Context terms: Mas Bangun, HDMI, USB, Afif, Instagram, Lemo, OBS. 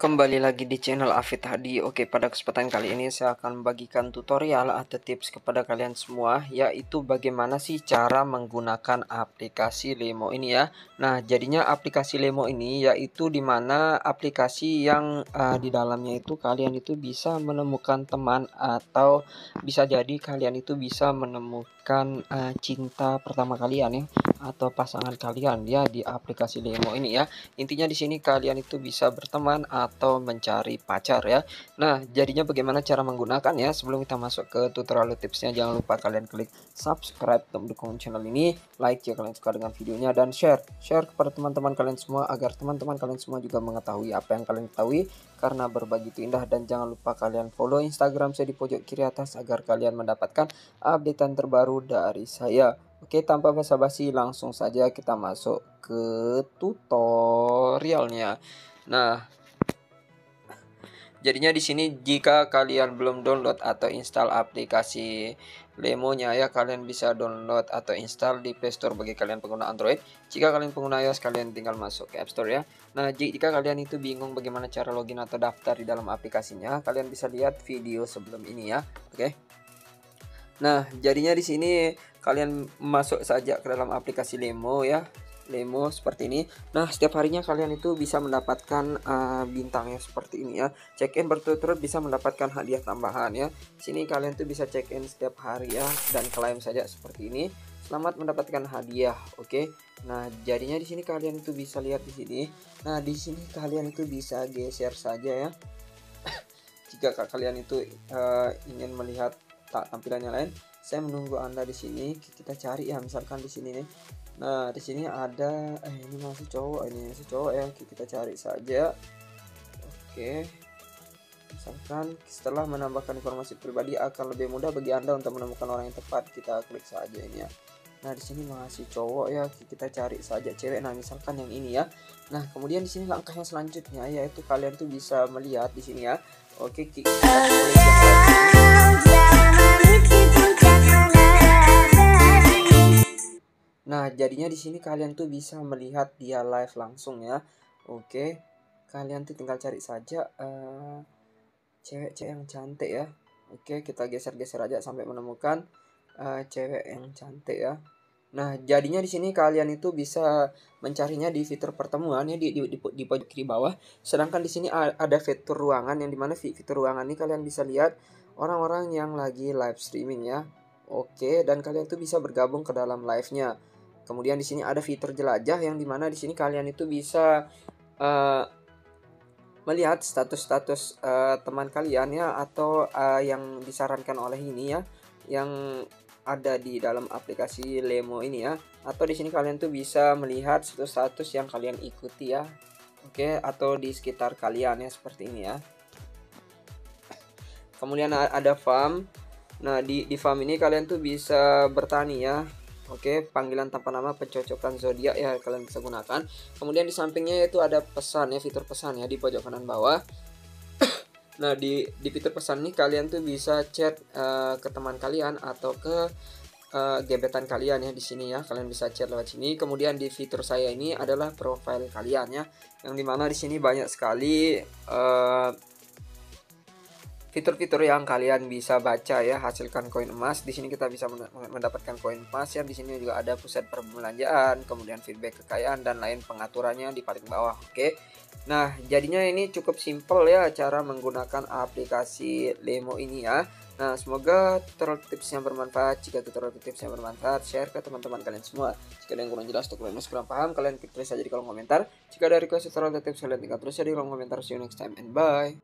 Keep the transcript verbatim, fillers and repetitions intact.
Kembali lagi di channel Afif Hadi. Oke, pada kesempatan kali ini saya akan membagikan tutorial atau tips kepada kalian semua, yaitu bagaimana sih cara menggunakan aplikasi Lemo ini ya. Nah, jadinya aplikasi Lemo ini yaitu dimana aplikasi yang uh, di dalamnya itu kalian itu bisa menemukan teman, atau bisa jadi kalian itu bisa menemukan uh, cinta pertama kalian ya, atau pasangan kalian ya di aplikasi Lemo ini ya. Intinya di sini kalian itu bisa berteman atau mencari pacar ya. Nah, jadinya bagaimana cara menggunakan ya? Sebelum kita masuk ke tutorial tipsnya, jangan lupa kalian klik subscribe untuk mendukung channel ini, like jika kalian suka dengan videonya, dan share share kepada teman-teman kalian semua agar teman-teman kalian semua juga mengetahui apa yang kalian ketahui, karena berbagi itu indah. Dan jangan lupa kalian follow Instagram saya di pojok kiri atas agar kalian mendapatkan updatean terbaru dari saya. Oke, tanpa basa-basi langsung saja kita masuk ke tutorialnya. Nah, jadinya di sini jika kalian belum download atau install aplikasi Lemonya ya, kalian bisa download atau install di Play Store bagi kalian pengguna Android. Jika kalian pengguna iOS, kalian tinggal masuk ke App Store ya. Nah, jika kalian itu bingung bagaimana cara login atau daftar di dalam aplikasinya, kalian bisa lihat video sebelum ini ya. Oke. Nah, jadinya di sini kalian masuk saja ke dalam aplikasi Lemo ya. Lemo seperti ini. Nah, setiap harinya kalian itu bisa mendapatkan uh, bintangnya seperti ini ya. Check in berturut-turut bisa mendapatkan hadiah tambahan ya. Sini kalian tuh bisa check in setiap hari ya, dan klaim saja seperti ini. Selamat mendapatkan hadiah. Oke. Okay? Nah, jadinya di sini kalian itu bisa lihat di sini. Nah, di sini kalian itu bisa geser saja ya. Jika kalian itu uh, ingin melihat tak tampilannya lain, saya menunggu Anda di sini. Kita cari ya, misalkan di sini nih. Nah, di sini ada eh ini masih cowok, ini masih cowok ya. Kita cari saja. Oke. Misalkan setelah menambahkan informasi pribadi akan lebih mudah bagi Anda untuk menemukan orang yang tepat. Kita klik saja ini ya. Nah, di sini masih cowok ya. Kita cari saja cewek. Nah, misalkan yang ini ya. Nah, kemudian di sini langkahnya selanjutnya yaitu kalian tuh bisa melihat di sini ya. Oke, kita Nah, jadinya di sini kalian tuh bisa melihat dia live langsung ya. Oke. Kalian tuh tinggal cari saja cewek-cewek uh, yang cantik ya. Oke, kita geser-geser aja sampai menemukan uh, cewek yang cantik ya. Nah, jadinya di sini kalian itu bisa mencarinya di fitur pertemuan ya, di di, di, di pojok kiri bawah. Sedangkan di sini ada fitur ruangan, yang dimana fitur ruangan ini kalian bisa lihat orang-orang yang lagi live streaming ya. Oke, dan kalian tuh bisa bergabung ke dalam live-nya. Kemudian di sini ada fitur jelajah, yang dimana di sini kalian itu bisa uh, melihat status-status uh, teman kalian ya, atau uh, yang disarankan oleh ini ya, yang ada di dalam aplikasi Lemo ini ya. Atau di sini kalian tuh bisa melihat status-status yang kalian ikuti ya. Oke, atau di sekitar kalian ya seperti ini ya. Kemudian ada farm. Nah, di di farm ini kalian tuh bisa bertani ya. Oke, panggilan tanpa nama, pencocokan zodiak ya, kalian bisa gunakan. Kemudian di sampingnya itu ada pesan ya, fitur pesan ya di pojok kanan bawah. Nah, di di fitur pesan ini kalian tuh bisa chat uh, ke teman kalian atau ke uh, gebetan kalian ya di sini ya. Kalian bisa chat lewat sini. Kemudian di fitur saya ini adalah profil kalian ya, yang dimana di sini banyak sekali uh, fitur-fitur yang kalian bisa baca ya. Hasilkan koin emas, di sini kita bisa mendapatkan koin emas ya. Di sini juga ada pusat perbelanjaan, kemudian feedback kekayaan dan lain pengaturannya di paling bawah. Oke. Nah, jadinya ini cukup simple ya cara menggunakan aplikasi Lemo ini ya. Nah, semoga tutorial tipsnya bermanfaat. Jika tutorial tipsnya bermanfaat, share ke teman-teman kalian semua. Jika ada yang kurang jelas atau kalian masih kurang paham, kalian klik tulis saja di kolom komentar. Jika ada request tutorial tips, kalian tinggal tulis saja di kolom komentar. See you next time and bye.